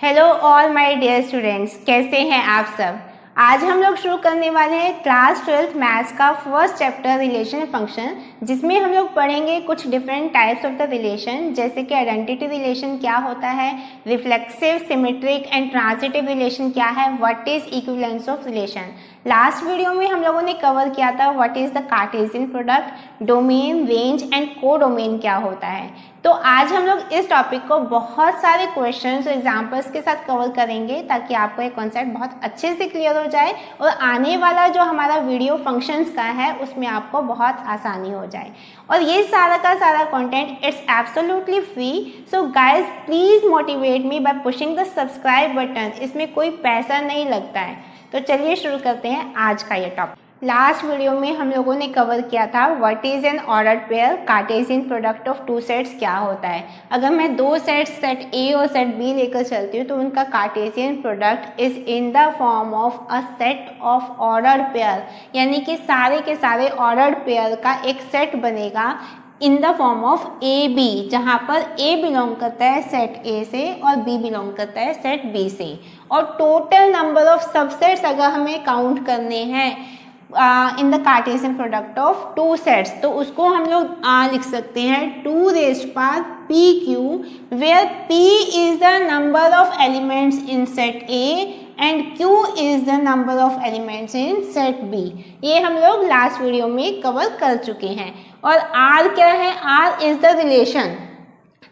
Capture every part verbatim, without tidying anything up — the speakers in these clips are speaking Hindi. Hello all my dear students, कैसे हैं आप सब। आज हम लोग शुरू करने वाले हैं क्लास ट्वेल्थ मैथ्स का फर्स्ट चैप्टर रिलेशन फंक्शन, जिसमें हम लोग पढ़ेंगे कुछ different types of the relation, जैसे कि आइडेंटिटी रिलेशन क्या होता है, reflexive, symmetric and transitive relation क्या है, what is equivalence of relation. Last video में हम लोगों ने कवर किया था what is the Cartesian product, domain, range and codomain क्या होता है। तो आज हम लोग इस टॉपिक को बहुत सारे क्वेश्चंस और एग्जाम्पल्स के साथ कवर करेंगे, ताकि आपको ये कॉन्सेप्ट बहुत अच्छे से क्लियर हो जाए और आने वाला जो हमारा वीडियो फंक्शंस का है उसमें आपको बहुत आसानी हो जाए। और ये सारा का सारा content it's absolutely free, so guys please motivate me by pushing the subscribe button. इसमें कोई पैसा नहीं लगता है। तो चलिए शुरू करते हैं आज का ये टॉपिक। लास्ट वीडियो में हम लोगों ने कवर किया था what is an ordered pair, Cartesian product of two sets क्या होता है। अगर मैं दो सेट्स, सेट ए और सेट बी लेकर चलती हूँ, तो उनका Cartesian product is in the form of a set of ordered pair, यानी कि सारे के सारे ऑर्डर्ड पेयर का एक सेट बनेगा in the form of A B, जहाँ पर ए बिलोंग करता है सेट ए से और बी बिलोंग करता है सेट बी से। और टोटल नंबर ऑफ सबसेट्स अगर हमें काउंट करने हैं in the Cartesian product of two sets, तो उसको हम लोग uh, लिख सकते हैं two raise power P Q, where P is the number of elements in set A and Q is the number of elements in set B. ये हम लोग लास्ट वीडियो में कवर कर चुके हैं। और आर क्या है, R is the relation,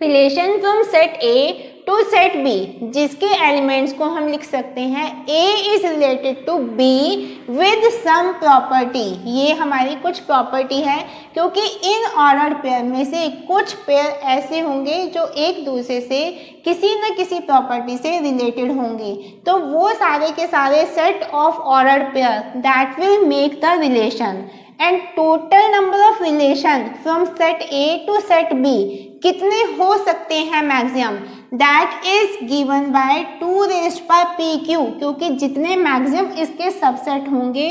relation from set A to set B, जिसके एलिमेंट्स को हम लिख सकते हैं A is related to B with some property. ये हमारी कुछ प्रॉपर्टी है, क्योंकि इन ऑर्डर्ड पेयर में से कुछ पेयर ऐसे होंगे जो एक दूसरे से किसी न किसी प्रॉपर्टी से रिलेटेड होंगे, तो वो सारे के सारे set of ordered pair that will make the relation. And total number of relation from set A to set B कितने हो सकते हैं maximum, that is given by two raise power P Q, क्योंकि जितने मैक्सिमम इसके सबसेट होंगे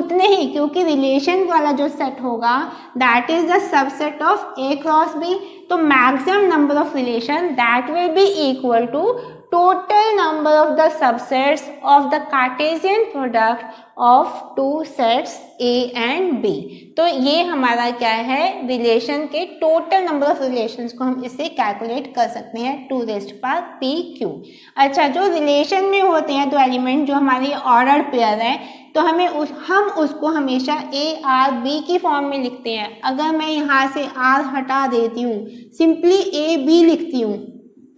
उतने ही, क्योंकि रिलेशन वाला जो सेट होगा that is the subset of A cross B. तो maximum number of relation that will be equal to total number of the subsets of the Cartesian product of two sets A and B. तो ये हमारा क्या है, रिलेशन के टोटल नंबर ऑफ रिलेशंस को हम इससे कैलकुलेट कर सकते हैं two raised power P Q. अच्छा, जो रिलेशन में होते हैं दो एलिमेंट जो हमारी ऑर्डर्ड पेयर है, तो हमें उस हम उसको हमेशा ए आर बी की फॉर्म में लिखते हैं। अगर मैं यहाँ से आर हटा देती हूँ, सिंपली ए बी लिखती हूँ,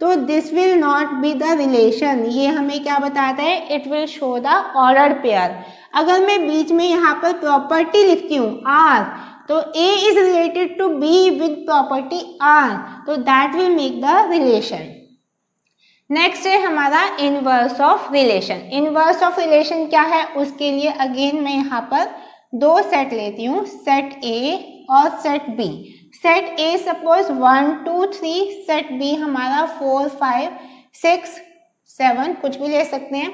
तो this will not be the relation. ये हमें क्या बताता है, it will show the ordered pair. अगर मैं बीच में यहाँ पर प्रॉपर्टी लिखती हूँ आर, तो A is related to B with property R, तो that will make the relation. Next है हमारा inverse of relation. Inverse of relation क्या है, उसके लिए अगेन मैं यहाँ पर दो सेट लेती हूँ, सेट ए और set B. Set A suppose one two three, set B हमारा फोर फाइव सिक्स सेवन, कुछ भी ले सकते हैं।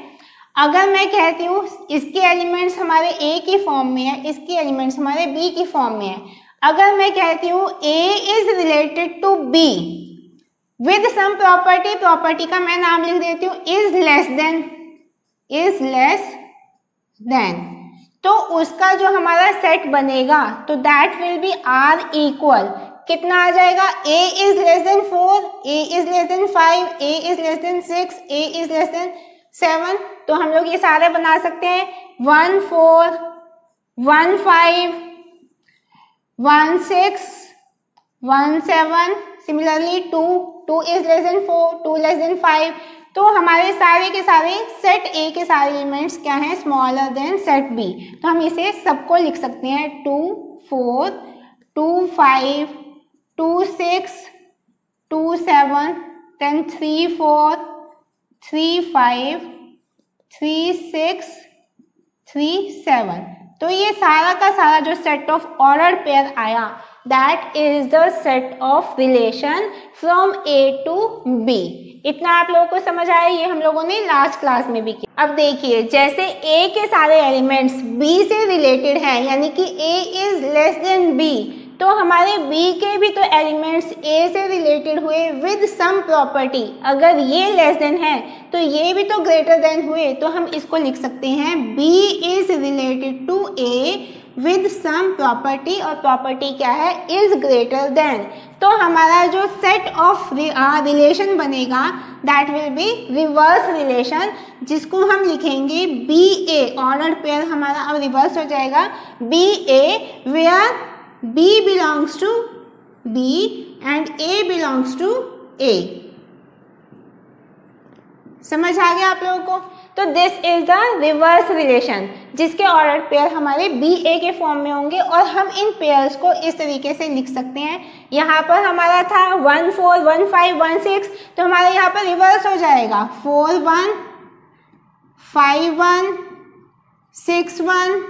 अगर मैं कहती हूँ इसके एलिमेंट्स हमारे ए की फॉर्म में है, इसके एलिमेंट्स हमारे बी की फॉर्म में है, अगर मैं कहती हूँ A is related to B with some property, property का मैं नाम लिख देती हूँ is less than, is less than, तो उसका जो हमारा सेट बनेगा तो that will be R equal, कितना आ जाएगा, A is less than four, A is less than five, A is less than six, A is less than seven. तो हम लोग ये सारे बना सकते हैं one four, one five, one six, one seven, similarly two, two is less than four, two less than five. तो हमारे सारे के सारे सेट ए के सारे एलिमेंट्स क्या हैं, स्मॉलर देन सेट बी, तो हम इसे सबको लिख सकते हैं two four, two five, two six, two seven, then three four, three five, three six, three seven. तो ये सारा का सारा जो सेट ऑफ ऑर्डर्ड पेयर आया That is the set of relation from A to B. इतना आप लोगों को समझ आया, ये हम लोगों ने लास्ट क्लास में भी किया। अब देखिए, जैसे A के सारे एलिमेंट्स B से रिलेटेड हैं, यानी कि A is less than B, तो हमारे बी के भी तो एलिमेंट्स ए से रिलेटेड हुए विद सम प्रॉपर्टी। अगर ये लेस देन है तो ये भी तो ग्रेटर देन हुए, तो हम इसको लिख सकते हैं B is related to A with some property, और प्रॉपर्टी क्या है, इज ग्रेटर देन। तो हमारा जो सेट ऑफ रिलेशन बनेगा that will be reverse relation, जिसको हम लिखेंगे बी ए, ऑर्डर्ड पेयर हमारा अब रिवर्स हो जाएगा B A, where B belongs to B and A belongs to A। समझ आ गया आप लोगों को? तो this is the reverse relation जिसके ऑर्डर पेयर हमारे बी ए के फॉर्म में होंगे, और हम इन पेयर्स को इस तरीके से लिख सकते हैं। यहाँ पर हमारा था one four one five one six, तो हमारा यहाँ पर रिवर्स हो जाएगा four one five one six one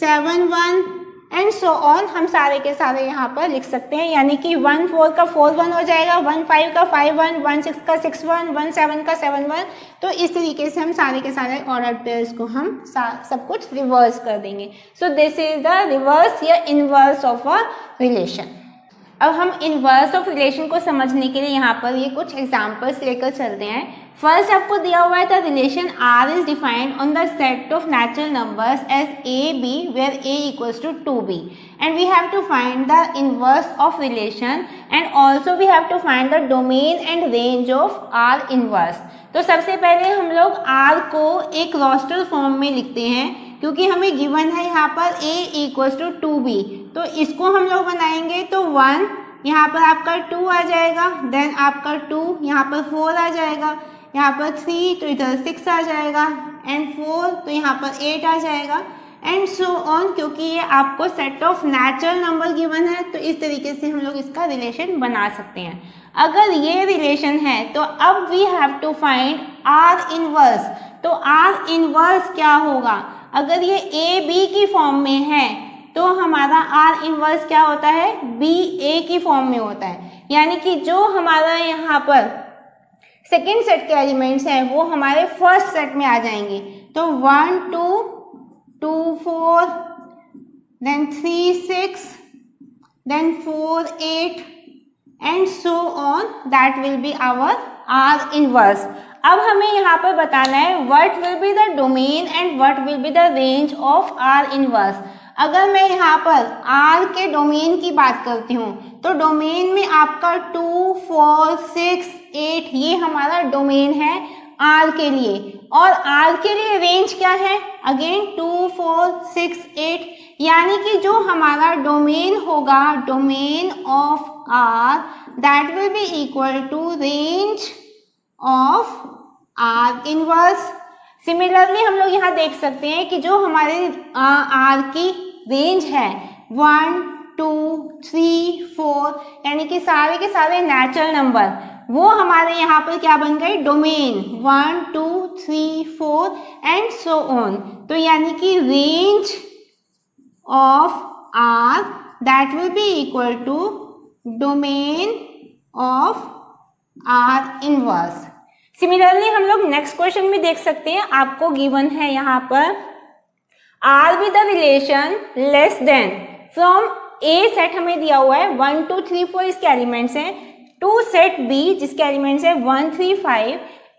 seven one and so on, हम सारे के सारे यहाँ पर लिख सकते हैं। यानी कि वन फोर का फोर वन हो जाएगा, वन फाइव का फाइव वन, वन सिक्स का सिक्स वन, वन सेवन का सेवन वन। तो इस तरीके से हम सारे के सारे ऑर्डर पेयर्स को हम सब कुछ रिवर्स कर देंगे। So this is the reverse या इनवर्स ऑफ अ रिलेशन। अब हम इनवर्स ऑफ रिलेशन को समझने के लिए यहाँ पर ये कुछ एग्जाम्पल्स लेकर चलते हैं। फर्स्ट आपको दिया हुआ है the relation R is defined on the set of natural numbers as A B where A equals to two B and we have to find the inverse of relation and also we have to find the domain and range of R inverse. तो सबसे पहले हम लोग आर को एक रोस्टर फॉर्म में लिखते हैं, क्योंकि हमें गिवन है यहाँ पर a equals to two B, तो इसको हम लोग बनाएंगे तो वन, यहाँ पर आपका टू आ जाएगा, देन आपका टू, यहाँ पर फोर आ जाएगा, यहाँ पर थ्री, तो इधर सिक्स आ जाएगा, एंड फोर, तो यहाँ पर एट आ जाएगा, एंड सो ऑन, क्योंकि ये आपको set of natural number given है। तो इस तरीके से हम लोग इसका रिलेशन बना सकते हैं। अगर ये रिलेशन है तो अब we have to find R inverse. तो आर इनवर्स क्या होगा? अगर ये ए बी की फॉर्म में है तो हमारा आर इनवर्स क्या होता है, बी ए की फॉर्म में होता है। यानी कि जो हमारा यहाँ पर सेकेंड सेट के एलिमेंट्स हैं वो हमारे फर्स्ट सेट में आ जाएंगे। तो one two, two four, then three six, then four eight and so on, that will be our R inverse. अब हमें यहाँ पर बताना है what will be the domain and what will be the range of R inverse. अगर मैं यहाँ पर आर के डोमेन की बात करती हूँ तो डोमेन में आपका टू फोर सिक्स एट ये हमारा डोमेन है आर के लिए, और आर के लिए रेंज क्या है, again two four six eight. यानी कि जो हमारा डोमेन होगा, domain of R, that will be equal to range of R inverse. Similarly हम लोग यहाँ देख सकते हैं कि जो हमारे आर की रेंज है वन टू थ्री फोर, यानी कि सारे के सारे नेचुरल नंबर वो हमारे यहाँ पर क्या बन गए, domain, one two three four and so on. तो यानी कि range of R that will be equal to domain of R inverse. Similarly हम लोग नेक्स्ट क्वेश्चन में देख सकते हैं, आपको गिवन है यहाँ पर R with the relation less than from A set हमें दिया हुआ है वन टू थ्री फोर, इसके एलिमेंट्स हैं, टू सेट बी जिसके एलिमेंट्स हैं one three five,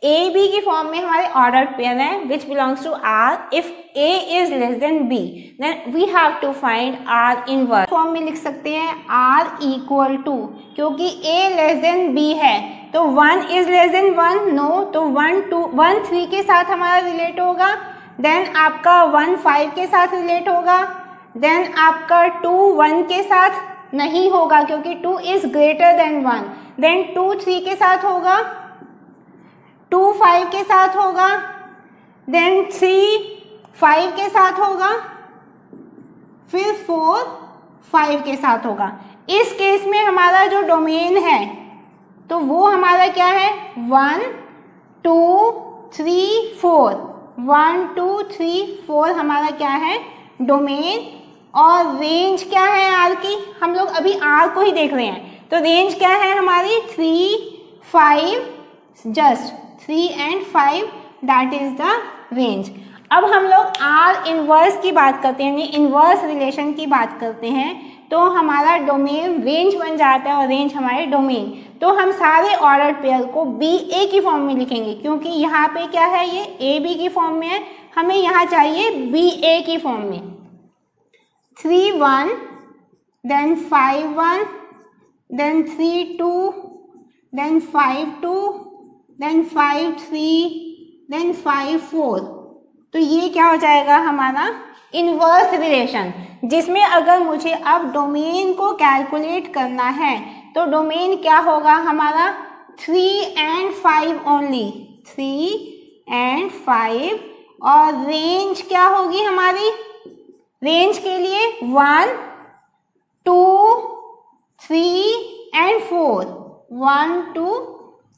A B की फॉर्म में हमारे ऑर्डर पेयर है which belongs to R, if A is less than B then we have to find R inverse. Form में लिख सकते हैं आर इक्वल टू, क्योंकि ए लेस देन बी है तो one is less than one, no, तो वन टू वन थ्री के साथ हमारा रिलेट होगा, देन आपका वन फाइव के साथ रिलेट होगा, देन आपका टू वन के साथ नहीं होगा क्योंकि two is greater than one, then two three के साथ होगा, टू फाइव के साथ होगा, देन थ्री फाइव के साथ होगा, फिर फोर फाइव के साथ होगा। इस केस में हमारा जो डोमेन है तो वो हमारा क्या है, one two three four, one two three four हमारा क्या है डोमेन, और रेंज क्या है आर की, हम लोग अभी आर को ही देख रहे हैं, तो रेंज क्या है हमारी three five, just three and five, that is the range. अब हम लोग आर इनवर्स की बात करते हैं, इनवर्स रिलेशन की बात करते हैं, तो हमारा डोमेन रेंज बन जाता है और रेंज हमारे डोमेन। तो हम सारे ऑर्डर पेयर को बी ए की फॉर्म में लिखेंगे, क्योंकि यहाँ पे क्या है, ये ए बी की फॉर्म में है, हमें यहाँ चाहिए बी ए की फॉर्म में। Three one, then five one, then three two, then five two, then five three, then five four. तो ये क्या हो जाएगा हमारा इनवर्स रिलेशन, जिसमें अगर मुझे अब डोमेन को कैलकुलेट करना है तो डोमेन क्या होगा हमारा, three and five only, three and five, और रेंज क्या होगी हमारी, रेंज के लिए one two three and four, one two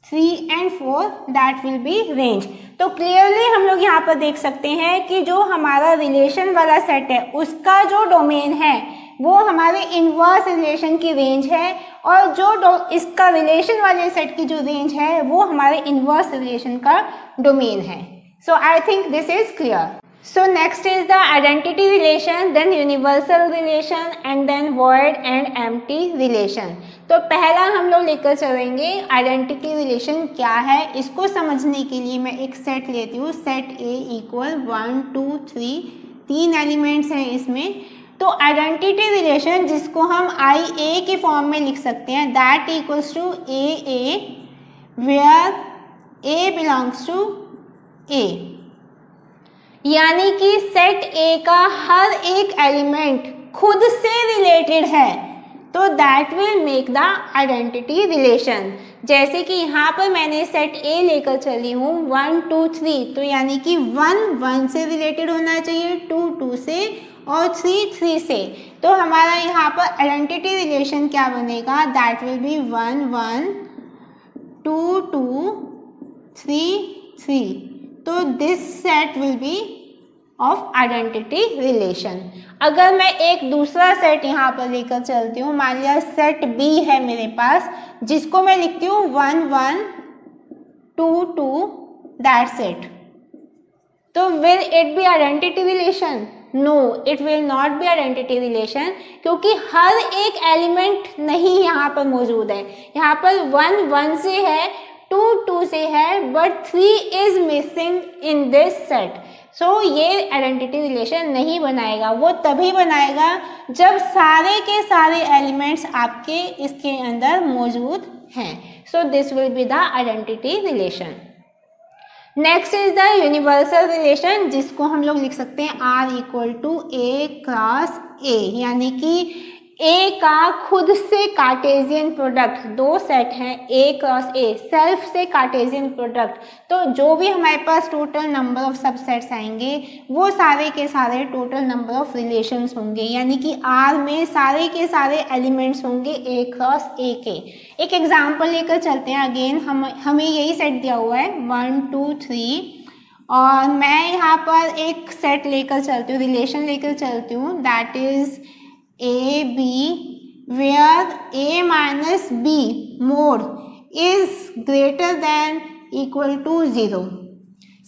three and four, that will be range. तो क्लियरली हम लोग यहाँ पर देख सकते हैं कि जो हमारा रिलेशन वाला सेट है उसका जो डोमेन है वो हमारे इनवर्स रिलेशन की रेंज है, और जो इसका रिलेशन वाले सेट की जो रेंज है वो हमारे इनवर्स रिलेशन का डोमेन है। So I think this is clear. So next is the identity relation, then universal relation, and then void and empty relation. तो पहला हम लोग लेकर चलेंगे आइडेंटिटी रिलेशन क्या है, इसको समझने के लिए मैं एक सेट लेती हूँ, set A equal one two three, तीन एलिमेंट्स हैं इसमें। तो आइडेंटिटी रिलेशन जिसको हम आई ए के फॉर्म में लिख सकते हैं, that equals to A A where A belongs to A, यानी कि सेट ए का हर एक एलिमेंट खुद से रिलेटेड है, तो that will make the identity relation. जैसे कि यहाँ पर मैंने सेट ए लेकर चली हूँ वन टू थ्री, तो यानी कि वन वन से रिलेटेड होना चाहिए, टू टू से, और थ्री थ्री से। तो हमारा यहाँ पर आइडेंटिटी रिलेशन क्या बनेगा, that will be one one, two two, three three. तो this set will be of identity relation. अगर मैं एक दूसरा सेट यहाँ पर लेकर चलती हूँ, मान लिया सेट बी है मेरे पास, जिसको मैं लिखती हूँ one one two two, that set, तो will it be identity relation? No, it will not be identity relation, क्योंकि हर एक एलिमेंट नहीं यहाँ पर मौजूद है। यहाँ पर वन वन से है, टू टू से है, but three is missing in this set. सो ये आइडेंटिटी रिलेशन नहीं बनाएगा, वो तभी बनाएगा जब सारे के सारे एलिमेंट्स आपके इसके अंदर मौजूद हैं। So this will be the identity relation. Next is the universal relation, जिसको हम लोग लिख सकते हैं R equal to A cross A, यानी कि ए का खुद से कार्टेशियन प्रोडक्ट। दो सेट हैं ए क्रॉस ए, सेल्फ से कार्टेशियन प्रोडक्ट, तो जो भी हमारे पास टोटल नंबर ऑफ सबसेट्स आएंगे वो सारे के सारे टोटल नंबर ऑफ रिलेशंस होंगे, यानी कि आर में सारे के सारे एलिमेंट्स होंगे ए क्रॉस ए के। एक एग्जांपल लेकर चलते हैं, अगेन हम हमें यही सेट दिया हुआ है वन टू थ्री, और मैं यहाँ पर एक सेट लेकर चलती हूँ, रिलेशन लेकर चलती हूँ, that is A B where A minus B mod is greater than equal to zero.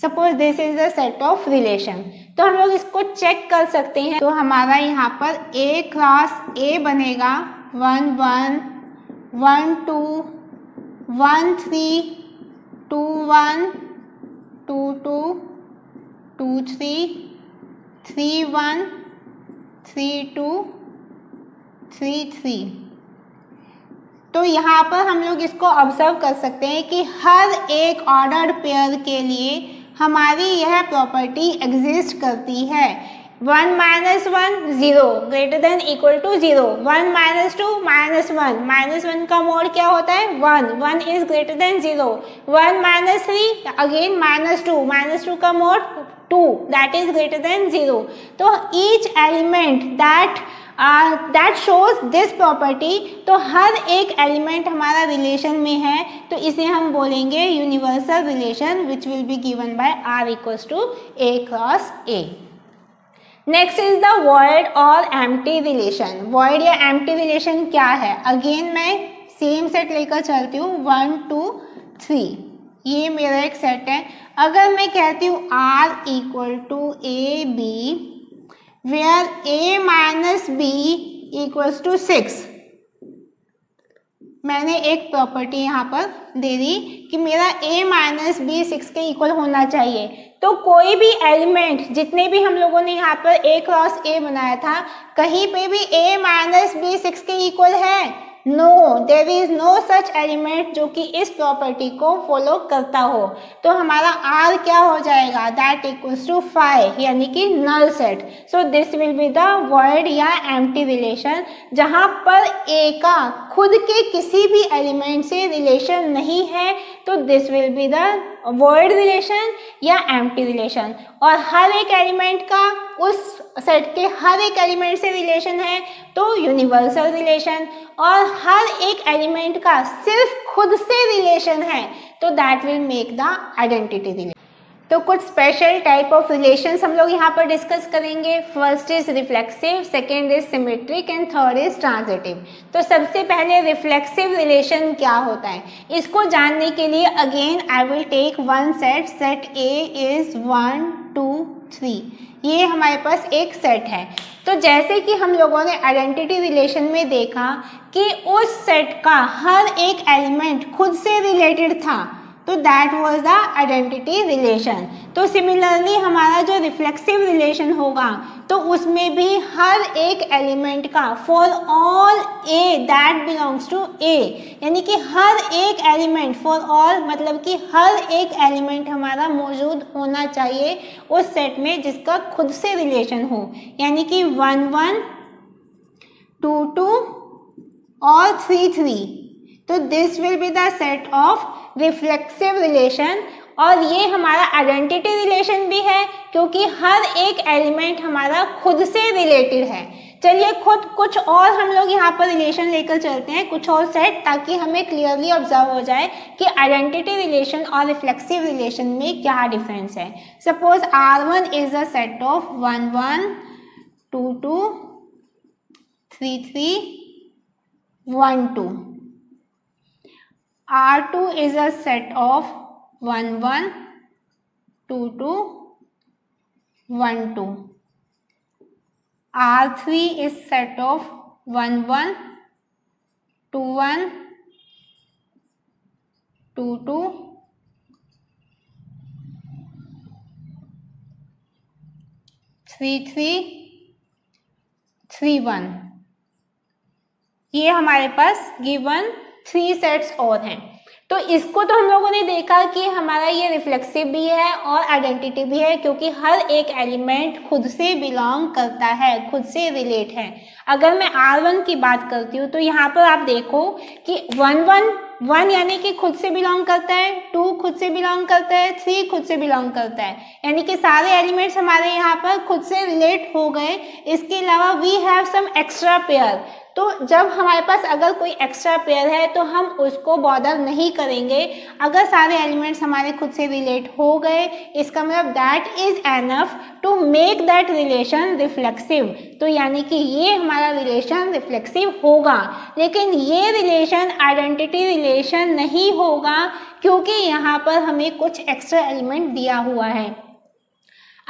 Suppose this is the set of relation, तो हम लोग इसको चेक कर सकते हैं। तो हमारा यहाँ पर ए क्रॉस ए बनेगा one one, one two, one three, two one, two two, two three, three one, three two, three three. तो यहाँ पर हम लोग इसको ऑब्जर्व कर सकते हैं कि हर एक ऑर्डर्ड पेयर के लिए हमारी यह प्रॉपर्टी एग्जिस्ट करती है, one minus one zero, greater than equal to zero, one minus two minus one, minus one का मोड क्या होता है one, one is greater than zero, one minus three, again minus two, minus two का mod two, that is greater than zero. तो each element that that shows this property, तो हर एक एलिमेंट हमारा रिलेशन में है, तो इसे हम बोलेंगे universal relation, which will be given by R equals to A cross A. Next is the void और एम्प्टी रिलेशन। वॉइड या एम्प्टी रिलेशन क्या है, अगेन मैं सेम सेट लेकर चलती हूँ वन टू थ्री, ये मेरा एक सेट है। अगर मैं कहती हूँ R equal to A B where A minus B equals to six, मैंने एक प्रॉपर्टी यहाँ पर दे दी कि मेरा a माइनस बी सिक्स के इक्वल होना चाहिए। तो कोई भी एलिमेंट, जितने भी हम लोगों ने यहाँ पर a क्रॉस a बनाया था, कहीं पे भी a माइनस बी सिक्स के इक्वल है? No, there is no such element जो कि इस प्रॉपर्टी को फॉलो करता हो। तो हमारा r क्या हो जाएगा? दैट इक्वल्स टू फाइव, यानी कि null set. So this will be the void या एम्प्टी रिलेशन, जहां पर a का खुद के किसी भी एलिमेंट से रिलेशन नहीं है। तो this will be the void relation या एम्प्टी रिलेशन। और हर एक एलिमेंट का उस सेट के हर एक एलिमेंट से रिलेशन है तो यूनिवर्सल रिलेशन, और हर एक एलिमेंट का सिर्फ खुद से रिलेशन है तो that will make the identity relation. तो कुछ स्पेशल टाइप ऑफ रिलेशंस हम लोग यहाँ पर डिस्कस करेंगे। First is reflexive, second is symmetric and third is transitive. तो सबसे पहले रिफ्लेक्सिव रिलेशन क्या होता है, इसको जानने के लिए again I will take one set. Set A is one two three, ये हमारे पास एक सेट है। तो जैसे कि हम लोगों ने आइडेंटिटी रिलेशन में देखा कि उस सेट का हर एक एलिमेंट खुद से रिलेटेड था, तो that was the identity relation. तो सिमिलरली हमारा जो रिफ्लेक्सिव रिलेशन होगा तो उसमें भी हर एक एलिमेंट का for all A that belongs to A, यानी कि हर एक एलिमेंट, फॉर ऑल मतलब कि हर एक एलिमेंट हमारा मौजूद होना चाहिए उस सेट में जिसका खुद से रिलेशन हो, यानी कि वन वन, टू टू और थ्री थ्री। तो this will be the set of reflexive relation. और ये हमारा आइडेंटिटी रिलेशन भी है क्योंकि हर एक एलिमेंट हमारा खुद से रिलेटेड है। चलिए खुद कुछ और हम लोग यहाँ पर रिलेशन लेकर चलते हैं, कुछ और सेट, ताकि हमें क्लियरली ऑब्जर्व हो जाए कि आइडेंटिटी रिलेशन और रिफ्लेक्सिव रिलेशन में क्या डिफरेंस है। Suppose R one is a set of one one, two two, three three, one two. R two is a set of one one, two two, one two. R three is set of one one, two one, two two. Three three, three one. ये हमारे पास given थ्री सेट्स और हैं। तो इसको तो हम लोगों ने देखा कि हमारा ये रिफ्लेक्सिव भी है और आइडेंटिटी भी है क्योंकि हर एक एलिमेंट खुद से बिलोंग करता है, खुद से रिलेट है। अगर मैं आर वन की बात करती हूँ तो यहाँ पर आप देखो कि वन वन वन यानी कि खुद से बिलोंग करता है, टू खुद से बिलोंग करता है, थ्री खुद से बिलोंग करता है, यानी कि सारे एलिमेंट्स हमारे यहाँ पर खुद से रिलेट हो गए। इसके अलावा we have some extra pair, तो जब हमारे पास अगर कोई एक्स्ट्रा पेयर है तो हम उसको बॉर्डर नहीं करेंगे। अगर सारे एलिमेंट्स हमारे खुद से रिलेट हो गए, इसका मतलब that is enough to make that relation reflexive. तो यानी कि ये हमारा रिलेशन रिफ्लेक्सिव होगा, लेकिन ये रिलेशन आइडेंटिटी रिलेशन नहीं होगा क्योंकि यहाँ पर हमें कुछ एक्स्ट्रा एलिमेंट दिया हुआ है।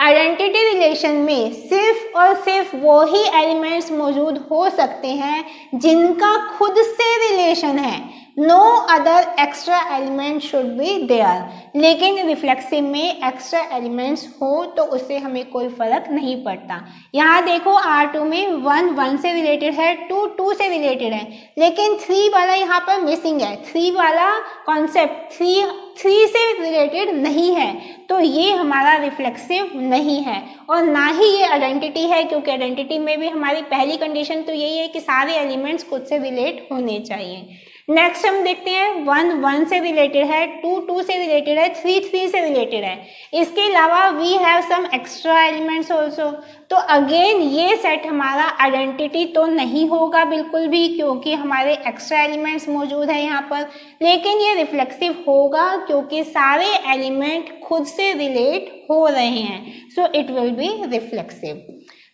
आइडेंटिटी रिलेशन में सिर्फ और सिर्फ वो ही एलिमेंट्स मौजूद हो सकते हैं जिनका खुद से रिलेशन है, no other extra element should be there. लेकिन रिफ्लेक्सिव में एक्स्ट्रा एलिमेंट्स हो तो उससे हमें कोई फर्क नहीं पड़ता। यहाँ देखो R टू में वन वन से रिलेटेड है, टू टू से रिलेटेड है, लेकिन थ्री वाला यहाँ पर मिसिंग है। थ्री वाला कॉन्सेप्ट थ्री थ्री से रिलेटेड नहीं है, तो ये हमारा रिफ्लेक्सिव नहीं है और ना ही ये आइडेंटिटी है क्योंकि आइडेंटिटी में भी हमारी पहली कंडीशन तो यही है कि सारे एलिमेंट्स खुद से रिलेट होने चाहिए। नेक्स्ट हम देखते हैं वन वन से रिलेटेड है, टू टू से रिलेटेड है, थ्री थ्री से रिलेटेड है। इसके अलावा we have some extra elements also. तो अगेन ये सेट हमारा आइडेंटिटी तो नहीं होगा बिल्कुल भी क्योंकि हमारे एक्स्ट्रा एलिमेंट्स मौजूद है यहाँ पर, लेकिन ये रिफ्लेक्सिव होगा क्योंकि सारे एलिमेंट खुद से रिलेट हो रहे हैं, so it will be reflexive.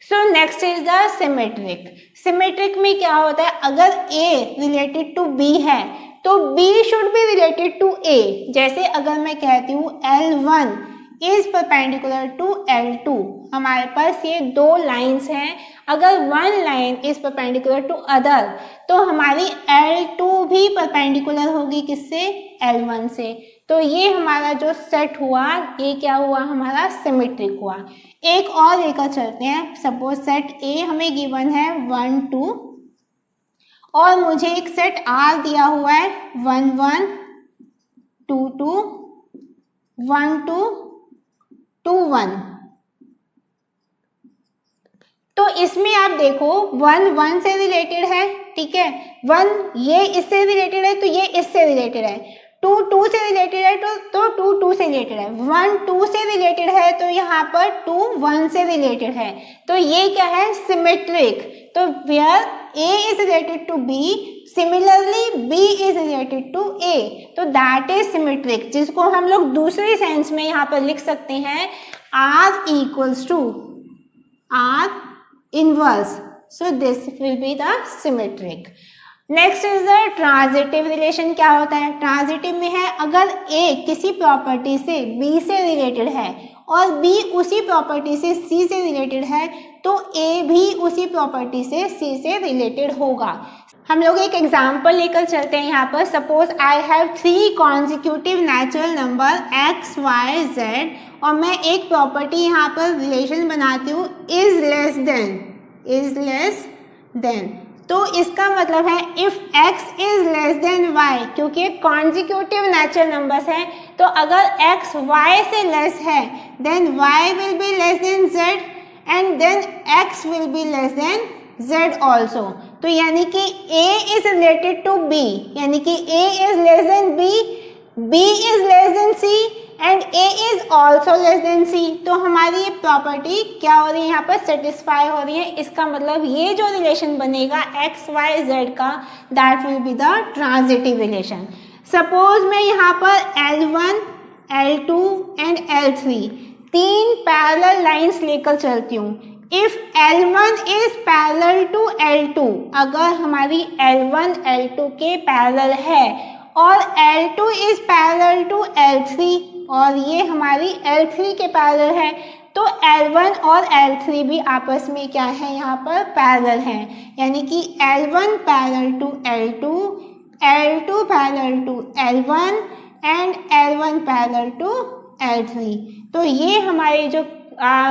So next is the symmetric. Symmetric में क्या होता है, अगर ए रिलेटेड टू बी है तो B should be related to A। जैसे अगर मैं कहती हूँ L one is perpendicular to L two, हमारे पास ये दो लाइन्स हैं, अगर one line is perpendicular to other तो हमारी L टू भी perpendicular होगी किससे, L वन से। तो ये हमारा जो सेट हुआ ये क्या हुआ, हमारा सिमेट्रिक हुआ। एक और लेकर चलते हैं, सपोज सेट A हमें गिवन है वन टू और मुझे एक सेट R दिया हुआ है one one two two one two two one. तो इसमें आप देखो वन वन से रिलेटेड है, ठीक है, वन ये इससे रिलेटेड है तो ये इससे रिलेटेड है, टू टू से रिलेटेड है तो तो टू टू से रिलेटेड है, वन टू से रिलेटेड है तो यहाँ पर टू वन से रिलेटेड है। तो ये क्या है, सिमेट्रिक। तो where A is related to B, similarly B is related to A, तो that is symmetric, जिसको हम लोग दूसरे सेंस में यहाँ पर लिख सकते हैं R equals to R inverse, so this will be the symmetric। Next is the transitive relation. क्या होता है ट्रांजिटिव में है, अगर A किसी प्रॉपर्टी से B से रिलेटेड है और B उसी प्रॉपर्टी से C से रिलेटेड है तो A भी उसी प्रॉपर्टी से C से रिलेटेड होगा। हम लोग एक एग्जांपल लेकर चलते हैं यहाँ पर, suppose I have three consecutive natural number x, y, z और मैं एक प्रॉपर्टी यहाँ पर रिलेशन बनाती हूँ is less than, is less than. तो इसका मतलब है if x is less than y, क्योंकि कॉन्जिक्यूटिव नेचुरल नंबर्स हैं तो अगर x y से लेस है then y will be less than z and then x will be less than z also. तो यानी कि a is related to b, यानी कि a is less than b, b is less than c and a is also less than c। तो हमारी ये प्रॉपर्टी क्या हो रही है यहाँ पर, सेटिस्फाई हो रही है। इसका मतलब ये जो रिलेशन बनेगा x y z का that will be the transitive relation. Suppose मैं यहाँ पर L one, L two and L three तीन पैरेलल लाइंस लेकर चलती हूँ। If L one is parallel to L two, अगर हमारी L वन L टू के पैरेलल है और L two is parallel to L three और ये हमारी L थ्री के पैरेलल है तो L वन और L थ्री भी आपस में क्या है यहाँ पर, पैरेलल हैं। यानी कि L one parallel to L two, L two parallel to L one and L one parallel to L three. तो ये हमारे जो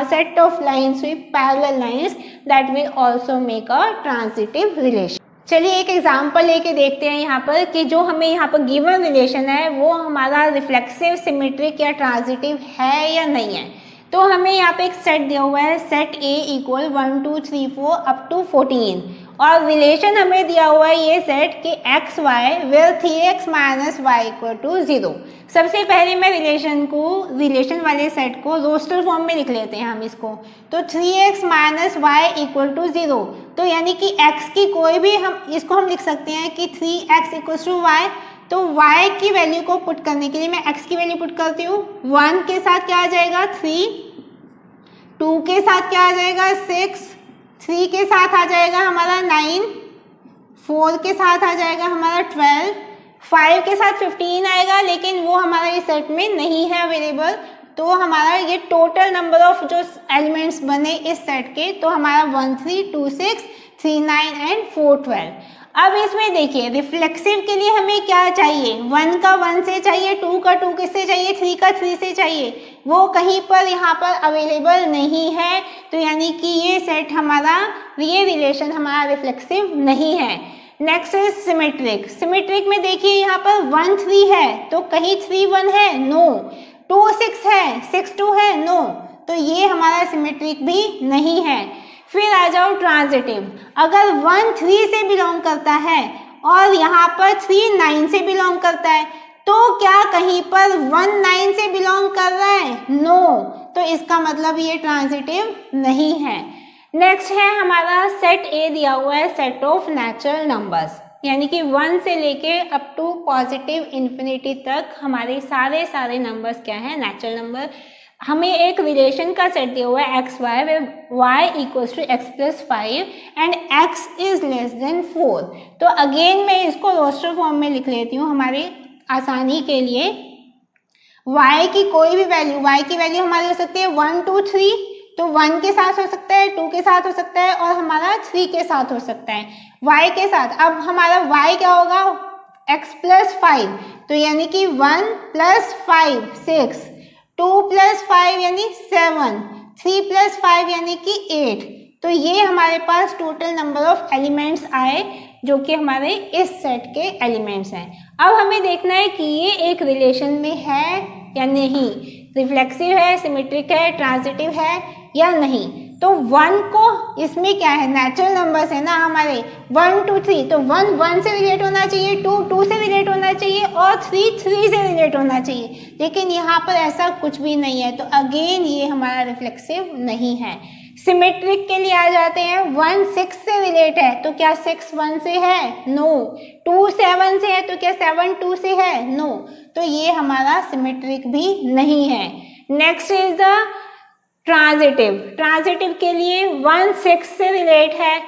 सेट ऑफ लाइंस हुई parallel lines, that will also make a transitive relation. चलिए एक एग्जांपल लेके देखते हैं यहाँ पर कि जो हमें यहाँ पर गिवन रिलेशन है वो हमारा रिफ्लेक्सिव, सिमेट्रिक या ट्रांजिटिव है या नहीं है। तो हमें यहाँ पे एक सेट दिया हुआ है, set A equal one two three four up to fourteen और रिलेशन हमें दिया हुआ है ये सेट कि x y where three x minus y equal to zero. सबसे पहले मैं रिलेशन को, रिलेशन वाले सेट को रोस्टर फॉर्म में लिख लेते हैं हम इसको, तो three x minus y equal to zero. तो यानी कि x की कोई भी हम, इसको हम लिख सकते हैं कि three x equal to y, तो y की वैल्यू को पुट करने के लिए मैं x की वैल्यू पुट करती हूँ। वन के साथ क्या आ जाएगा थ्री, टू के साथ क्या आ जाएगा सिक्स, थ्री के साथ आ जाएगा हमारा नाइन, फोर के साथ आ जाएगा हमारा ट्वेल्व, फाइव के साथ फिफ्टीन आएगा, लेकिन वो हमारे इस सेट में नहीं है अवेलेबल। तो हमारा ये टोटल नंबर ऑफ जो एलिमेंट्स बने इस सेट के तो हमारा one three two six three nine and four twelve. अब इसमें देखिए रिफ्लेक्सिव के लिए हमें क्या चाहिए, वन का वन से चाहिए, टू का टू किससे चाहिए, थ्री का थ्री से चाहिए, वो कहीं पर यहाँ पर अवेलेबल नहीं है। तो यानी कि ये सेट हमारा, ये रिलेशन हमारा रिफ्लेक्सिव नहीं है। Next is symmetric. सिमेट्रिक में देखिए यहाँ पर वन थ्री है तो कहीं थ्री वन है, नो, टू सिक्स है, सिक्स टू है, नो, तो ये हमारा सिमेट्रिक भी नहीं है। फिर आ जाओ ट्रांजिटिव, अगर वन थ्री से बिलोंग करता है और यहाँ पर थ्री नाइन से बिलोंग करता है तो क्या कहीं पर वन नाइन से बिलोंग कर रहा है, नो, तो इसका मतलब ये ट्रांजिटिव नहीं है। नेक्स्ट है हमारा सेट ए दिया हुआ है, सेट ऑफ नेचुरल नंबर्स, यानी कि वन से लेके अप टू पॉजिटिव इन्फिनिटी तक हमारे सारे सारे नंबर्स क्या हैं, नेचुरल नंबर। हमें एक रिलेशन का सेट दिया हुआ है x y where y equals to x plus five and x is less than four. तो अगेन मैं इसको रोस्टर फॉर्म में लिख लेती हूँ हमारी आसानी के लिए। y की कोई भी वैल्यू, y की वैल्यू हमारी हो सकती है वन टू थ्री, तो वन के साथ हो सकता है, टू के साथ हो सकता है और हमारा थ्री के साथ हो सकता है y के साथ। अब हमारा y क्या होगा x प्लस फाइव, तो यानी कि one plus five six, two plus five यानी सेवन, थ्री प्लस फाइव यानी कि एट। तो ये हमारे पास टोटल नंबर ऑफ एलिमेंट्स आए जो कि हमारे इस सेट के एलिमेंट्स हैं। अब हमें देखना है कि ये एक रिलेशन में है या नहीं, रिफ्लेक्सिव है, सिमेट्रिक है, ट्रांजिटिव है या नहीं। तो वन को इसमें क्या है, नेचुरल नंबर्स है ना हमारे वन टू थ्री, तो वन वन से रिलेट होना चाहिए, टू टू से रिलेट होना चाहिए और थ्री थ्री से रिलेट होना चाहिए, लेकिन यहाँ पर ऐसा कुछ भी नहीं है। तो अगेन ये हमारा रिफ्लेक्सिव नहीं है। सिमेट्रिक के लिए आ जाते हैं, वन सिक्स से रिलेट है, तो क्या सिक्स वन से है? नो। टू सेवन से है, तो क्या सेवन टू से है? नो। तो ये हमारा सिमेट्रिक भी नहीं है। Next is the transitive. Transitive के लिए वन सिक्स से रिलेट है,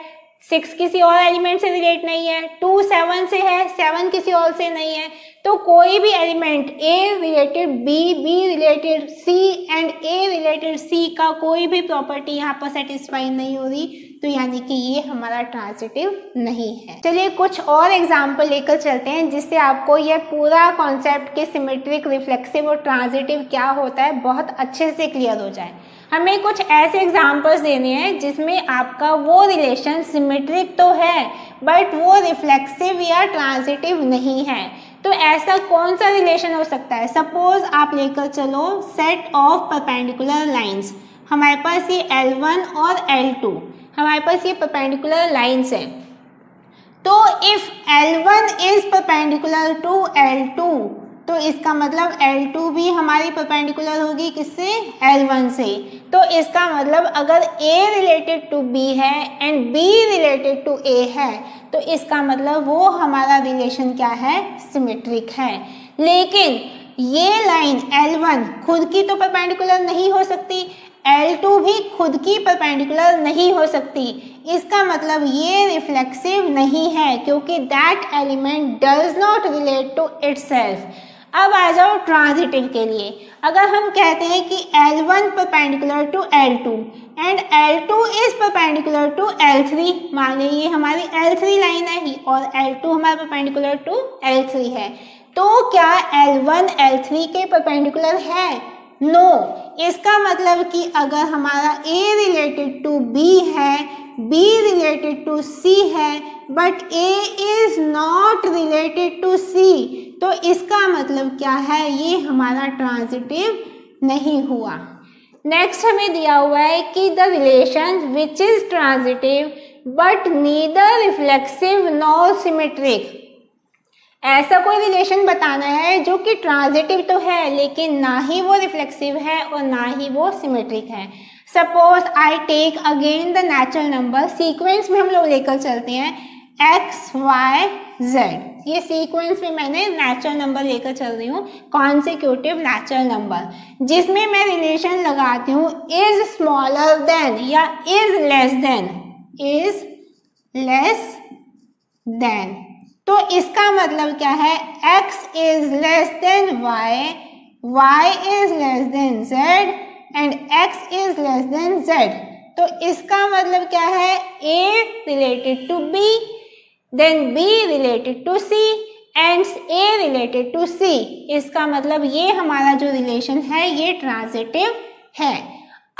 सिक्स किसी और एलिमेंट से रिलेट नहीं है, टू सेवन से है, सेवन किसी और से नहीं है। तो कोई भी element a related b, b related c and a related c का कोई भी प्रॉपर्टी यहाँ पर सेटिस्फाई नहीं हो रही, तो यानी कि ये हमारा ट्रांजिटिव नहीं है। चलिए कुछ और एग्जाम्पल लेकर चलते हैं जिससे आपको यह पूरा कॉन्सेप्ट के सिमेट्रिक, रिफ्लेक्सिव और ट्रांजिटिव क्या होता है बहुत अच्छे से क्लियर हो जाए। हमें कुछ ऐसे एग्जाम्पल्स देने हैं जिसमें आपका वो रिलेशन सिमेट्रिक तो है बट वो रिफ्लेक्सिव या ट्रांजिटिव नहीं है। तो ऐसा कौन सा रिलेशन हो सकता है? सपोज आप लेकर चलो सेट ऑफ परपेंडिकुलर लाइंस। हमारे पास ये एल वन और एल टू, हमारे पास ये परपेंडिकुलर लाइंस हैं। तो if L one is perpendicular to L two, तो इसका मतलब एल टू भी हमारी परपेंडिकुलर होगी किससे? एल वन से। तो इसका मतलब अगर A रिलेटेड टू B है and B related to A है, तो इसका मतलब वो हमारा रिलेशन क्या है? सिमेट्रिक है। लेकिन ये लाइन एल वन खुद की तो परपेंडिकुलर नहीं हो सकती, एल टू भी खुद की परपेंडिकुलर नहीं हो सकती, इसका मतलब ये रिफ्लेक्सिव नहीं है क्योंकि that element does not relate to itself. अब आ जाओ ट्रांजिटिव के लिए। अगर हम कहते हैं कि L one perpendicular to L two and L two is perpendicular to L three, मान लीजिए ये हमारी एल थ्री लाइन है और एल टू हमारा परपेंडिकुलर टू एल थ्री है, तो क्या एल वन एल थ्री के परपेंडिकुलर है? नो। इसका मतलब कि अगर हमारा A रिलेटेड टू B है, B रिलेटेड टू C है but A is not related to C, तो इसका मतलब क्या है? ये हमारा ट्रांजिटिव नहीं हुआ। नेक्स्ट हमें दिया हुआ है कि the relation which is transitive but neither reflexive nor symmetric. ऐसा कोई रिलेशन बताना है जो कि ट्रांजिटिव तो है लेकिन ना ही वो रिफ्लेक्सिव है और ना ही वो सिमेट्रिक है। Suppose I take again the natural number, sequence में हम लोग लेकर चलते हैं एक्स वाई जेड, ये सीक्वेंस में मैंने नेचुरल नंबर लेकर चल रही हूँ, कॉन्सिक्यूटिव नेचुरल नंबर, जिसमें मैं रिलेशन लगाती हूँ इज स्मॉलर देन या is less than, is less than. तो इसका मतलब क्या है? x is less than y, y is less than z and x is less than z। तो इसका मतलब क्या है? a related to b, then b related to c and a related to c। इसका मतलब ये हमारा जो रिलेशन है ये ट्रांजिटिव है।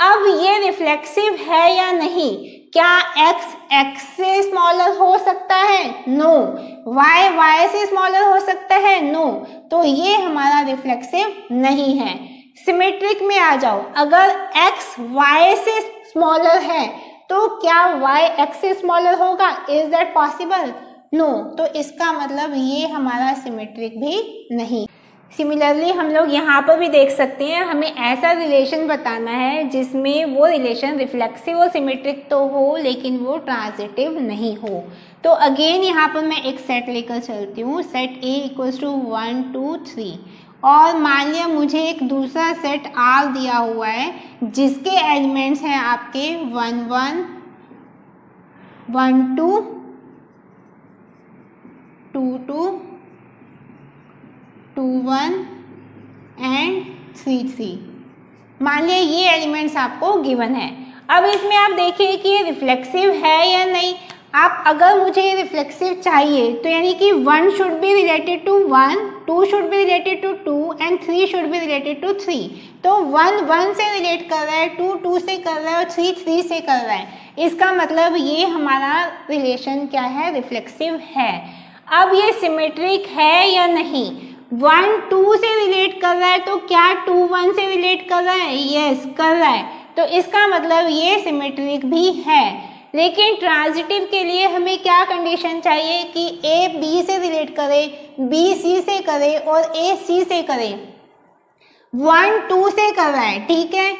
अब ये रिफ्लेक्सिव है या नहीं? क्या x x से स्मॉलर हो सकता है? नो। y y से स्मॉलर हो सकता है? नो। तो ये हमारा रिफ्लेक्सिव नहीं है। सिमेट्रिक में आ जाओ, अगर x y से स्मॉलर है तो क्या y x से स्मॉलर होगा? Is that possible? नो। तो इसका मतलब ये हमारा सिमेट्रिक भी नहीं। सिमिलरली हम लोग यहाँ पर भी देख सकते हैं, हमें ऐसा रिलेशन बताना है जिसमें वो रिलेशन रिफ्लेक्सिव और सिमेट्रिक तो हो लेकिन वो ट्रांजिटिव नहीं हो। तो अगेन यहाँ पर मैं एक सेट लेकर चलती हूँ, set a equals to one two three और मान लिया मुझे एक दूसरा सेट आर दिया हुआ है जिसके एलिमेंट्स हैं आपके one one, one two, two two, two one and three three. मान लिया ये एलिमेंट्स आपको गिवन है। अब इसमें आप देखिए कि ये रिफ्लेक्सिव है या नहीं। आप अगर मुझे रिफ्लेक्सिव चाहिए तो यानी कि one should be related to one, two should be related to two and three should be related to three. तो वन वन से रिलेट कर रहा है, टू टू से कर रहा है और थ्री थ्री से कर रहा है। इसका मतलब ये हमारा रिलेशन क्या है, रिफ्लेक्सिव है। अब ये सिमेट्रिक है या नहीं, वन टू से रिलेट कर रहा है तो क्या टू वन से रिलेट कर रहा है, यस कर रहा है, तो इसका मतलब ये सिमेट्रिक भी है। लेकिन ट्रांजिटिव के लिए हमें क्या कंडीशन चाहिए कि ए बी से रिलेट करे, बी सी से करे और ए सी से करे। वन टू से कर रहा है, ठीक है,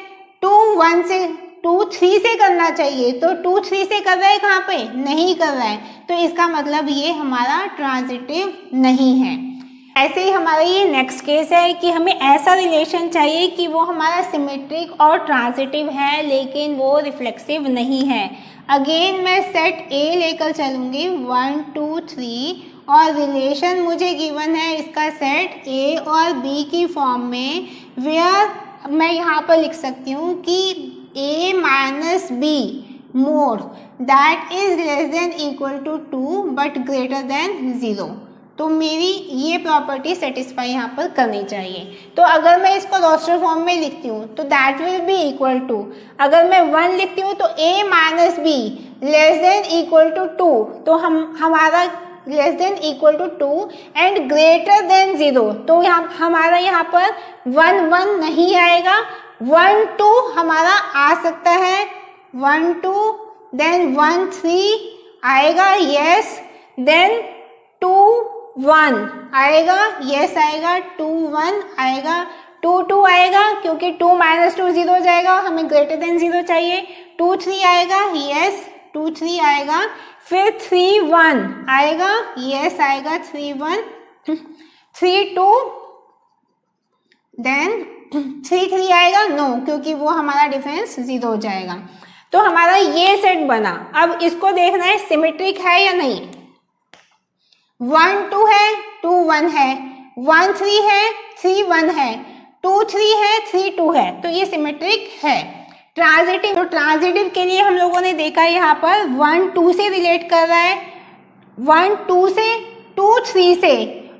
टू वन से, टू थ्री से करना चाहिए तो टू थ्री से कर रहा है, कहाँ पे नहीं कर रहा है, तो इसका मतलब ये हमारा ट्रांजिटिव नहीं है। ऐसे ही हमारा ये नेक्स्ट केस है कि हमें ऐसा रिलेशन चाहिए कि वो हमारा सिमेट्रिक और ट्रांजिटिव है लेकिन वो रिफ्लेक्सिव नहीं है। अगेन मैं सेट ए लेकर चलूँगी, वन टू थ्री, और रिलेशन मुझे गिवन है इसका सेट ए और बी की फॉर्म में, वेयर मैं यहाँ पर लिख सकती हूँ कि ए minus be more that is less than equal to two but greater than zero. तो मेरी ये प्रॉपर्टी सेटिस्फाई यहाँ पर करनी चाहिए। तो अगर मैं इसको रोस्टर फॉर्म में लिखती हूँ तो that will be equal to, अगर मैं वन लिखती हूँ तो a minus B less than equal to two, तो हम हमारा less than equal to two and greater than zero, तो यहाँ हमारा यहाँ पर वन वन नहीं आएगा, वन टू हमारा आ सकता है, one two then one three आएगा, येस, देन टू वन आएगा, यस आएगा, टू वन आएगा, टू टू आएगा क्योंकि टू माइनस टू जीरो हो जाएगा, हमें ग्रेटर देन जीरो चाहिए, टू थ्री आएगा, यस, टू थ्री आएगा, फिर थ्री वन आएगा, यस आएगा, three one, three two, then three three आएगा, नो, क्योंकि वो हमारा डिफरेंस जीरो हो जाएगा। तो हमारा ये सेट बना। अब इसको देखना है सिमेट्रिक है या नहीं। वन टू है, टू वन है, वन थ्री है, थ्री वन है, टू थ्री है, थ्री टू है, तो ये सिमेट्रिक है। ट्रांजिटिव, तो ट्रांजिटिव के लिए हम लोगों ने देखा यहाँ पर वन टू से रिलेट कर रहा है, वन टू से, टू थ्री से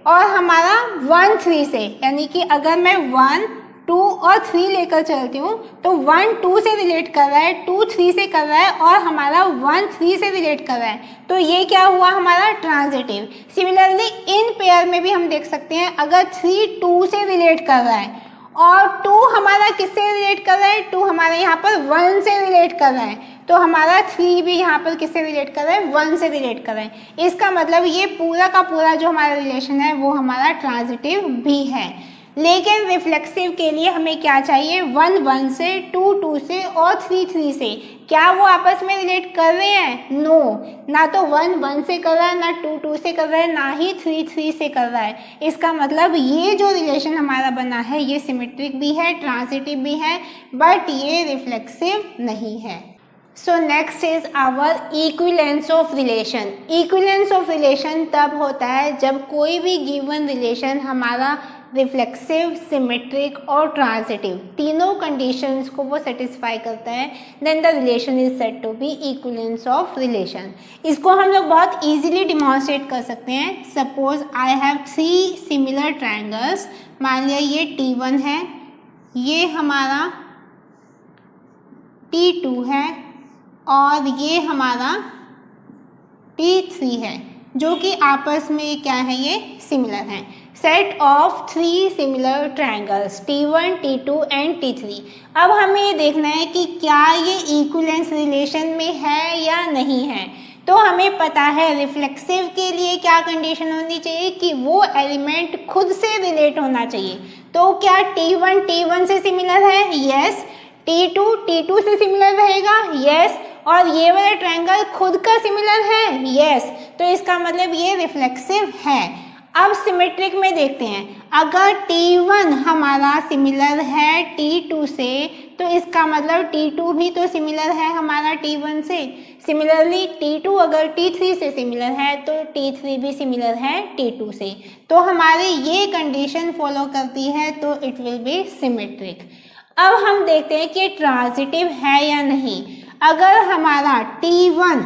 और हमारा वन थ्री से, यानी कि अगर मैं वन टू और थ्री लेकर चलती हूँ तो वन टू से रिलेट कर रहा है, टू थ्री से कर रहा है और हमारा वन थ्री से रिलेट कर रहा है, तो ये क्या हुआ हमारा ट्रांजिटिव। सिमिलरली इन पेयर में भी हम देख सकते हैं, अगर थ्री टू से रिलेट कर रहा है और टू हमारा किससे रिलेट कर रहा है, टू हमारे यहाँ पर वन से रिलेट कर रहा है, तो हमारा थ्री भी यहाँ पर किससे रिलेट कर रहा है, वन से रिलेट कर रहा है। इसका मतलब ये पूरा का पूरा जो हमारा रिलेशन है वो हमारा ट्रांजिटिव भी है। लेकिन रिफ्लेक्सिव के लिए हमें क्या चाहिए, वन वन से, टू टू से और थ्री थ्री से। क्या वो आपस में रिलेट कर रहे हैं, नो, ना तो वन वन से कर रहा है, ना टू टू से कर रहा है, ना ही थ्री थ्री से कर रहा है। इसका मतलब ये जो रिलेशन हमारा बना है ये सिमेट्रिक भी है, ट्रांजिटिव भी है, बट ये रिफ्लेक्सिव नहीं है। So next is our equivalence of relation. Equivalence of relation तब होता है जब कोई भी गिवन रिलेशन हमारा रिफ्लेक्सिव, सिमेट्रिक और ट्रांजिटिव तीनों कंडीशंस को वो सेटिस्फाई करता है, then the relation is set to be equivalence of relation. इसको हम लोग बहुत ईजिली डिमॉन्स्ट्रेट कर सकते हैं। Suppose I have three similar triangles, मान लिया ये टी वन है, ये हमारा टी टू है और ये हमारा टी थ्री है, जो कि आपस में क्या है, ये सिमिलर हैं। Set of three similar triangles T one, T two and T three. अब हमें ये देखना है कि क्या ये इक्विवेलेंस रिलेशन में है या नहीं है। तो हमें पता है रिफ्लेक्सिव के लिए क्या कंडीशन होनी चाहिए कि वो एलिमेंट खुद से रिलेट होना चाहिए। तो क्या टी वन टी वन से सिमिलर है, yes, T two T two से सिमिलर रहेगा, यस, और ये वाला ट्रायंगल खुद का सिमिलर है, यस, तो इसका मतलब ये रिफ्लेक्सिव है। अब सिमेट्रिक में देखते हैं, अगर टी वन हमारा सिमिलर है टी टू से तो इसका मतलब टी टू भी तो सिमिलर है हमारा टी वन से। सिमिलरली टी टू अगर टी थ्री से सिमिलर है तो टी थ्री भी सिमिलर है टी टू से। तो हमारे ये कंडीशन फॉलो करती है तो इट विल बी सिमेट्रिक। अब हम देखते हैं कि ट्रांजिटिव है या नहीं। अगर हमारा टी वन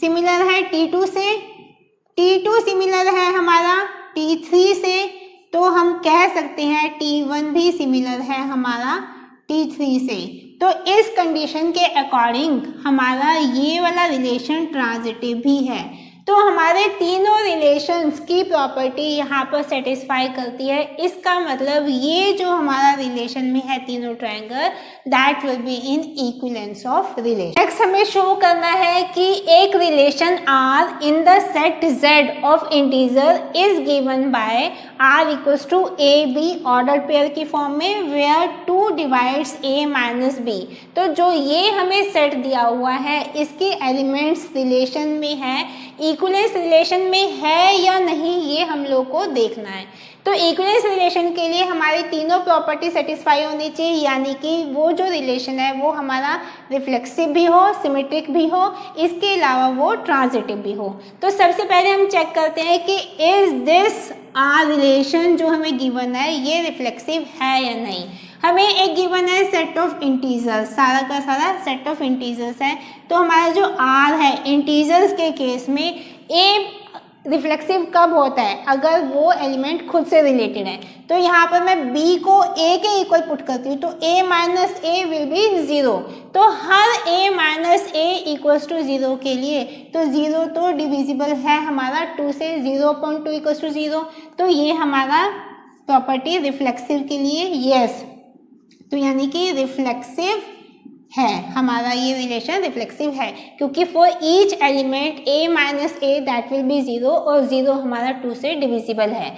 सिमिलर है टी टू से, टी टू सिमिलर है हमारा टी थ्री से, तो हम कह सकते हैं टी वन भी सिमिलर है हमारा टी थ्री से। तो इस कंडीशन के अकॉर्डिंग हमारा ये वाला रिलेशन ट्रांजिटिव भी है। तो हमारे तीनों रिलेशंस की प्रॉपर्टी यहाँ पर सेटिस्फाई करती है। इसका मतलब ये जो हमारा रिलेशन में है तीनों triangle, that will be in equivalence of relation. Next हमें शो करना है कि एक relation R in the set Z of integer is given by R equals to A B order pair की फॉर्म में, where two divides A minus B. तो जो ये हमें सेट दिया हुआ है इसके एलिमेंट्स रिलेशन में है, इक्विवेलेंस रिलेशन में है या नहीं, ये हम लोग को देखना है। तो इक्विवेलेंस रिलेशन के लिए हमारी तीनों प्रॉपर्टी सेटिस्फाई होनी चाहिए, यानी कि वो जो रिलेशन है वो हमारा रिफ्लेक्सिव भी हो, सिमेट्रिक भी हो, इसके अलावा वो ट्रांजिटिव भी हो। तो सबसे पहले हम चेक करते हैं कि इज दिस आर रिलेशन जो हमें गिवन है ये रिफ्लेक्सिव है या नहीं। हमें एक गिवन है सेट ऑफ इंटीजर्स, सारा का सारा सेट ऑफ इंटीजर्स है। तो हमारा जो आर है इंटीजर्स के केस में ए रिफ्लेक्सिव कब होता है, अगर वो एलिमेंट खुद से रिलेटेड है। तो यहाँ पर मैं b को a के इक्वल पुट करती हूँ तो a minus A will be zero. तो हर a minus A equals to zero के लिए तो ज़ीरो तो डिविजिबल है हमारा टू से, zero upon two equals to zero. तो ये हमारा प्रॉपर्टी रिफ्लेक्सिव के लिए येस, तो यानी कि रिफ्लेक्सिव है हमारा ये रिलेशन, रिफ्लेक्सिव है क्योंकि for each element a minus A that will be zero और ज़ीरो हमारा टू से डिविजिबल है।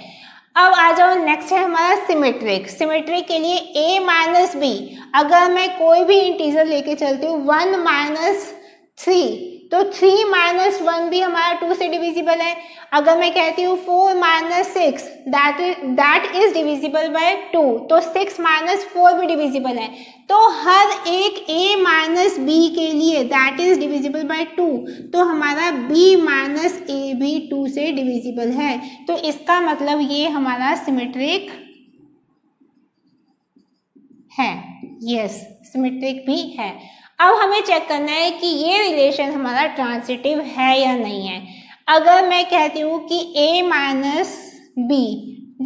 अब आ जाओ नेक्स्ट है हमारा सिमेट्रिक। सिमेट्रिक के लिए a माइनस बी, अगर मैं कोई भी इंटीजर लेके चलती हूँ वन माइनस थ्री, तो थ्री माइनस वन भी हमारा टू से डिविजिबल है। अगर मैं कहती हूँ four minus six that that is divisible by two, तो सिक्स माइनस फोर भी डिविजिबल है। तो हर एक a माइनस बी के लिए that is divisible by two, तो हमारा b माइनस ए भी टू से डिविजिबल है। तो इसका मतलब ये हमारा सिमेट्रिक है, यस सिमेट्रिक भी है। अब हमें चेक करना है कि ये रिलेशन हमारा ट्रांजिटिव है या नहीं है। अगर मैं कहती हूँ कि a माइनस बी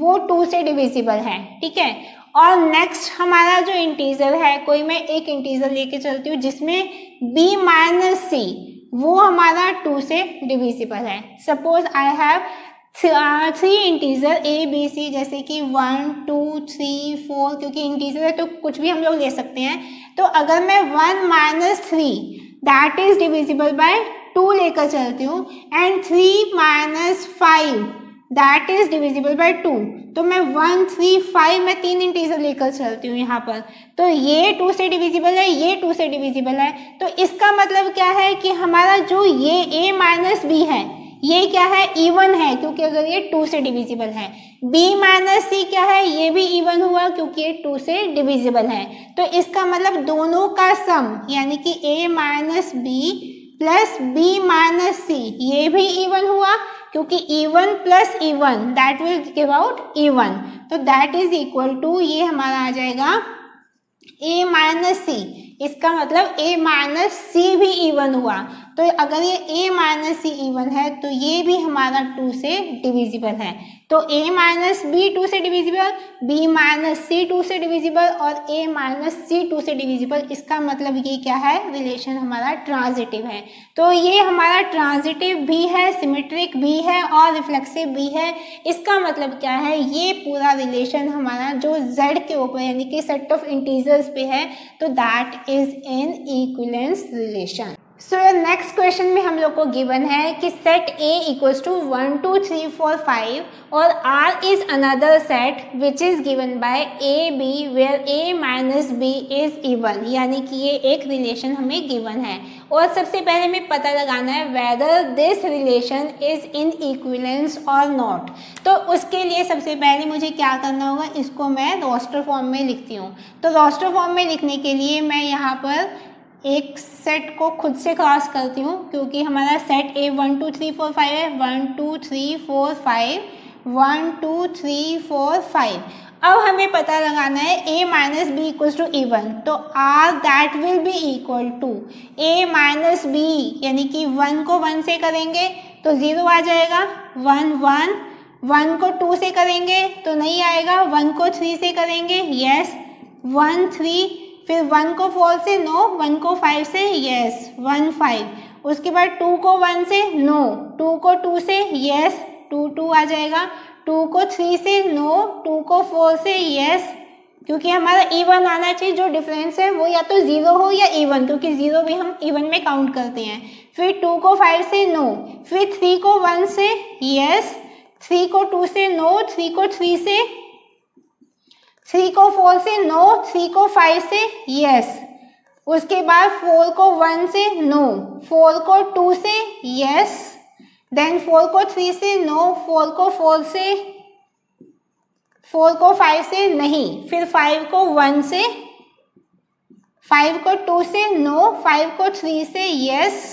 वो टू से डिविजिबल है, ठीक है, और नेक्स्ट हमारा जो इंटीजर है, कोई मैं एक इंटीजर लेके चलती हूँ जिसमें b माइनस सी वो हमारा टू से डिविजिबल है। Suppose I have three integer A B C, जैसे कि वन टू थ्री फोर, क्योंकि इंटीजर है तो कुछ भी हम लोग ले सकते हैं। तो अगर मैं one minus three that is divisible by two लेकर चलती हूँ and three minus five that is divisible by two, तो मैं वन थ्री फाइव मैं तीन इंटीजर लेकर चलती हूँ यहाँ पर, तो ये टू से डिविजिबल है, ये टू से डिविजिबल है। तो इसका मतलब क्या है कि हमारा जो ये ए माइनस बी है ये क्या है, इवन है, क्योंकि अगर ये टू से डिविजिबल है। b माइनस सी क्या है, ये भी इवन हुआ क्योंकि ये टू से डिविजिबल है। तो इसका मतलब दोनों का सम, यानी कि a minus B plus b minus सी, ये भी इवन हुआ क्योंकि even plus even that will give out even. तो दैट इज इक्वल टू ये हमारा आ जाएगा a माइनस सी, इसका मतलब a माइनस सी भी इवन हुआ। तो अगर ये a माइनस सी इवन है तो ये भी हमारा टू से डिविजिबल है। तो a माइनस बी टू से divisible, b minus c two से डिविजिबल और a माइनस सी टू से डिविजिबल। इसका मतलब ये क्या है, रिलेशन हमारा ट्रांजिटिव है। तो ये हमारा ट्रांजिटिव भी है, सिमेट्रिक भी है और रिफ्लेक्सिव भी है। इसका मतलब क्या है, ये पूरा रिलेशन हमारा जो जेड के ऊपर यानी कि सेट ऑफ इंटीजर्स पे है, तो that is an equivalence relation. So यार नेक्स्ट क्वेश्चन में हम लोग को गिवन है कि set a equals to one two three four five और R is another set which is given by A B where A minus B is even, यानी कि ये एक रिलेशन हमें गिवन है और सबसे पहले हमें पता लगाना है whether this relation is in equivalence और नॉट। तो उसके लिए सबसे पहले मुझे क्या करना होगा, इसको मैं रोस्टर फॉर्म में लिखती हूँ। तो रोस्टर फॉर्म में लिखने के लिए मैं यहाँ पर एक सेट को खुद से क्रॉस करती हूँ क्योंकि हमारा set a one two three four five है, one two three four five one two three four five. अब हमें पता लगाना है a minus B equals to even, तो r that will be equal to a minus B, यानी कि वन को वन से करेंगे तो ज़ीरो आ जाएगा, वन वन वन को टू से करेंगे तो नहीं आएगा, वन को थ्री से करेंगे येस, वन थ्री, फिर वन को फोर से नो, वन को फाइव से येस वन फाइव, उसके बाद टू को वन से नो, टू को टू से येस टू टू आ जाएगा, टू को थ्री से नो, टू को फोर से येस, क्योंकि हमारा इवन आना चाहिए, जो डिफरेंस है वो या तो ज़ीरो हो या इवन, क्योंकि ज़ीरो भी हम इवन में काउंट करते हैं। फिर टू को फाइव से नो, फिर थ्री को वन से येस, थ्री को टू से नो, थ्री को थ्री से थ्री को फोर से नो, थ्री को फाइव से येस, उसके बाद फोर को वन से नो, फोर को टू से येस, देन फोर को थ्री से नो, फोर को फोर से फोर को फाइव से नहीं, फिर फाइव को वन से, फाइव को टू से नो, फाइव को थ्री से येस,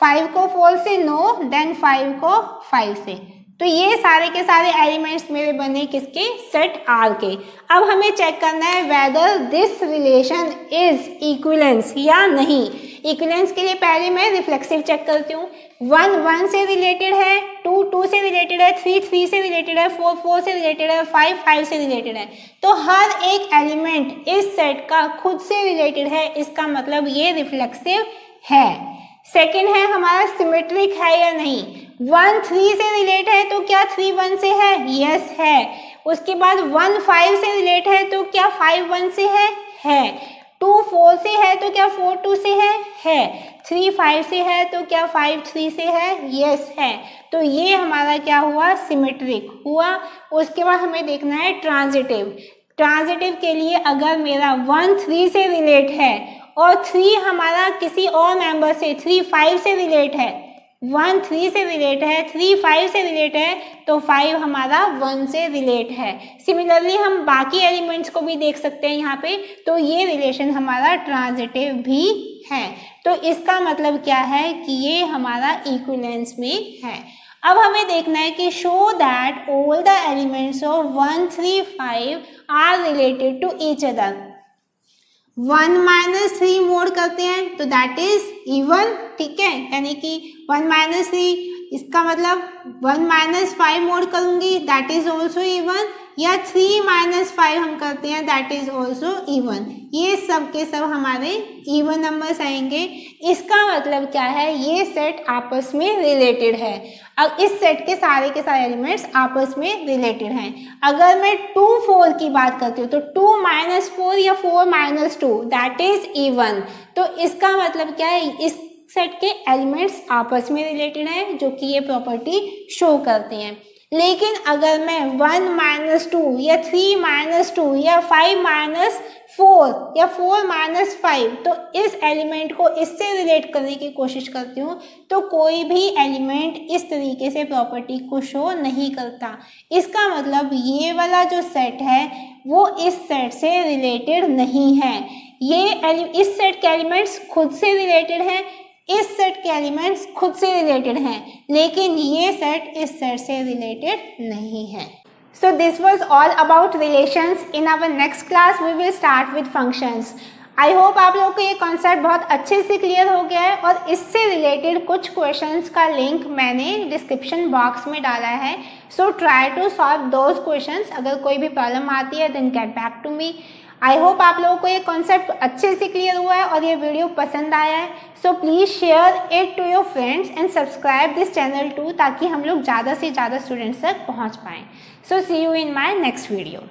फाइव को फोर से नो, देन फाइव को फाइव से। तो ये सारे के सारे एलिमेंट्स मेरे बने किसके, सेट आर के। अब हमें चेक करना है whether this relation is equivalence या नहीं। इक्विवेलेंस के लिए पहले मैं रिफ्लेक्सिव चेक करती हूँ, वन वन से रिलेटेड है, टू टू से रिलेटेड है, थ्री थ्री से रिलेटेड है, फोर फोर से रिलेटेड है, फाइव फाइव से रिलेटेड है, तो हर एक एलिमेंट इस सेट का खुद से रिलेटेड है, इसका मतलब ये रिफ्लेक्सिव है। सेकेंड है हमारा सिमेट्रिक है या नहीं, वन थ्री से रिलेट है तो क्या थ्री वन से है, यस yes, है, उसके बाद वन फाइव से रिलेट है तो क्या फाइव वन से है, है, टू फोर से है तो क्या फोर टू से है, है, थ्री फाइव से है तो क्या फाइव थ्री से है, यस yes, है। तो ये हमारा क्या हुआ, सिमेट्रिक हुआ। उसके बाद हमें देखना है ट्रांजिटिव। ट्रांजिटिव के लिए अगर मेरा वन थ्री से रिलेट है और थ्री हमारा किसी और मेंबर से, थ्री फाइव से रिलेट है, वन थ्री से रिलेट है, थ्री फाइव से रिलेट है, तो फाइव हमारा वन से रिलेट है। सिमिलरली हम बाकी एलिमेंट्स को भी देख सकते हैं यहाँ पे, तो ये रिलेशन हमारा ट्रांजिटिव भी है। तो इसका मतलब क्या है कि ये हमारा इक्विवेलेंस में है। अब हमें देखना है कि show that all the elements of one three five are related to each other. One minus three mod करते हैं तो दैट इज इवन, ठीक है, यानी कि वन माइनस थ्री, इसका मतलब वन माइनस फाइव मोड करूँगी दैट इज ऑल्सो इवन, या थ्री माइनस फाइव हम करते हैं दैट इज ऑल्सो इवन, ये सब के सब हमारे इवन नंबर्स आएंगे। इसका मतलब क्या है, ये सेट आपस में रिलेटेड है। अब इस सेट के सारे के सारे एलिमेंट्स आपस में रिलेटेड हैं। अगर मैं टू फोर की बात करती हूँ तो टू माइनस फोर या four minus two that is even, तो इसका मतलब क्या है, इस सेट के एलिमेंट्स आपस में रिलेटेड हैं, जो कि ये प्रॉपर्टी शो करते हैं। लेकिन अगर मैं वन माइनस टू या थ्री माइनस टू या फाइव माइनस फोर या फोर माइनस फाइव, तो इस एलिमेंट को इससे रिलेट करने की कोशिश करती हूँ, तो कोई भी एलिमेंट इस तरीके से प्रॉपर्टी को शो नहीं करता। इसका मतलब ये वाला जो सेट है वो इस सेट से रिलेटेड नहीं है। ये इस सेट के एलिमेंट्स खुद से रिलेटेड हैं, इस सेट के एलिमेंट्स खुद से रिलेटेड हैं, लेकिन ये सेट इस सेट से रिलेटेड नहीं है। So this was all about relations. In our next class we will start with functions. I hope आप लोगों को ये कॉन्सेप्ट बहुत अच्छे से क्लियर हो गया है और इससे रिलेटेड कुछ क्वेश्चंस का लिंक मैंने डिस्क्रिप्शन बॉक्स में डाला है। So try to solve those questions. अगर कोई भी प्रॉब्लम आती है then get back to me. I hope आप लोगों को ये कॉन्सेप्ट अच्छे से क्लियर हुआ है और ये वीडियो पसंद आया है। So please share it to your friends and subscribe this channel too, ताकि हम लोग ज़्यादा से ज़्यादा स्टूडेंट्स तक पहुंच पाएँ। So see you in my next video.